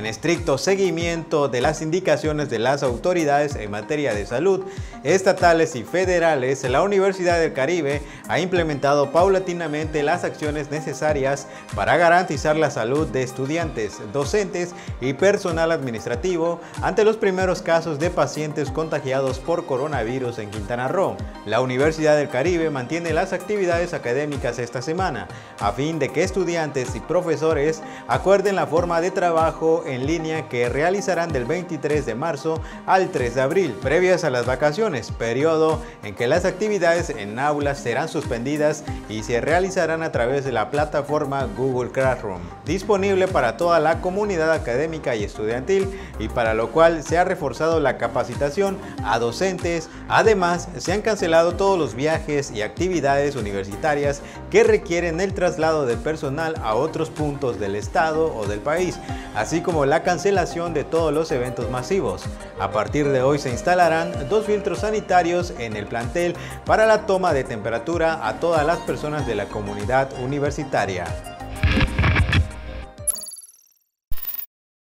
en estricto seguimiento de las indicaciones de las autoridades en materia de salud estatales y federales, la Universidad del Caribe ha implementado paulatinamente las acciones necesarias para garantizar la salud de estudiantes, docentes y personal administrativo ante los primeros casos de pacientes contagiados por coronavirus en Quintana Roo. La Universidad del Caribe mantiene las actividades académicas esta semana, a fin de que estudiantes y profesores acuerden la forma de trabajo en línea que realizarán del 23 de marzo al 3 de abril, previas a las vacaciones, periodo en que las actividades en aulas serán suspendidas y se realizarán a través de la plataforma Google Classroom, disponible para toda la comunidad académica y estudiantil, y para lo cual se ha reforzado la capacitación a docentes. Además, se han cancelado todos los viajes y actividades universitarias que requieren el traslado de personal a otros puntos del estado o del país, así como la cancelación de todos los eventos masivos. A partir de hoy se instalarán 2 filtros sanitarios en el plantel para la toma de temperatura a todas las personas de la comunidad universitaria.